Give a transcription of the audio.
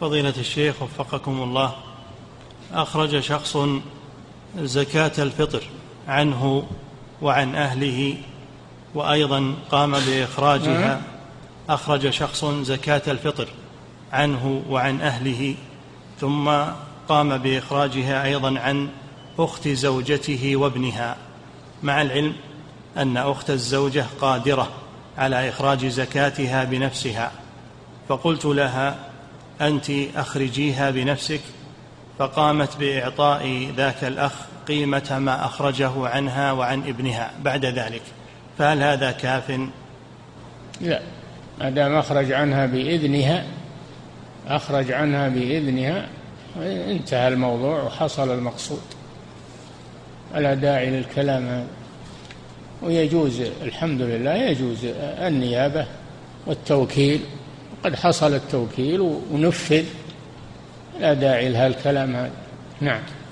فضيلة الشيخ وفقكم الله، أخرج شخص زكاة الفطر عنه وعن أهله، وأيضا قام بإخراجها. أخرج شخص زكاة الفطر عنه وعن أهله ثم قام بإخراجها أيضا عن أخت زوجته وابنها، مع العلم أن أخت الزوجة قادرة على إخراج زكاتها بنفسها، فقلت لها أنت أخرجيها بنفسك، فقامت بإعطاء ذاك الأخ قيمة ما أخرجه عنها وعن ابنها بعد ذلك، فهل هذا كاف؟ لا، ما دام أخرج عنها بإذنها، أخرج عنها بإذنها، انتهى الموضوع وحصل المقصود، ولا داعي للكلام هذا. ويجوز الحمد لله، يجوز النيابة والتوكيل، وقد حصل التوكيل ونفذ، لا داعي لها الكلام هذا. نعم.